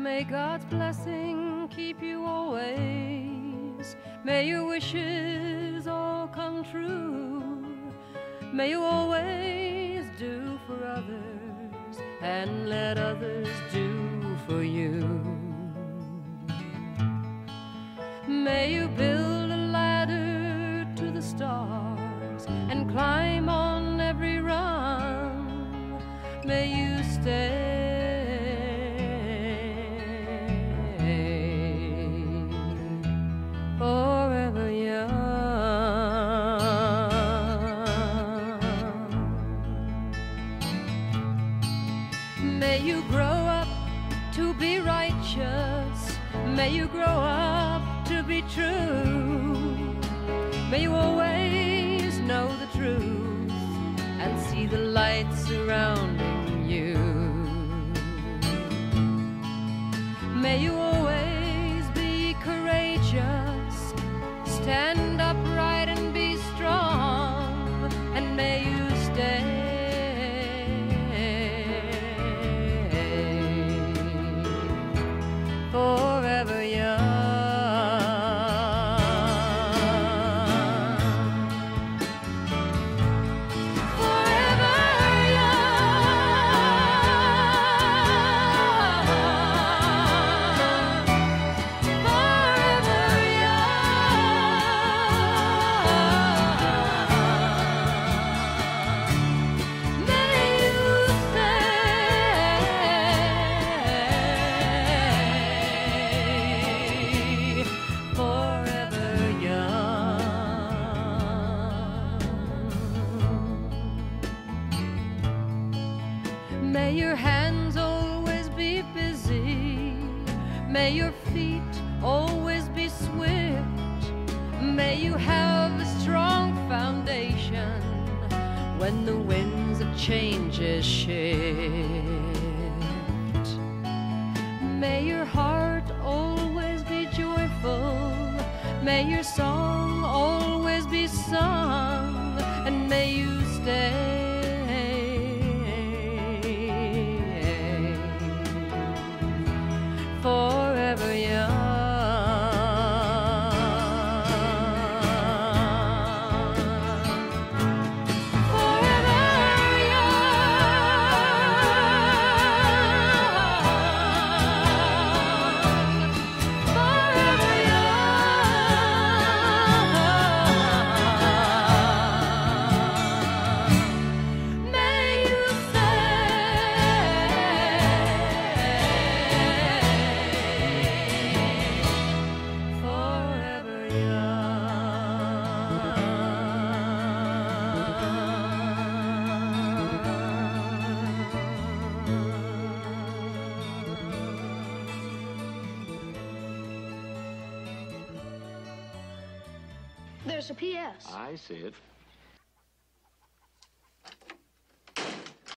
May God's blessing keep you always. May your wishes all come true. May you always do for others and let others do for you. May you build a ladder to the stars and climb on every rung. May you stay. May you grow up to be righteous. May you grow up to be true. May you always know the truth and see the light surrounding you. May you always be courageous. Stand upright and be strong, and may you stay. May your hands always be busy. May your feet always be swift. May you have a strong foundation when the winds of change shift. May your heart always be joyful. May your song always be sung, and may you stay. There's a P.S. I see it.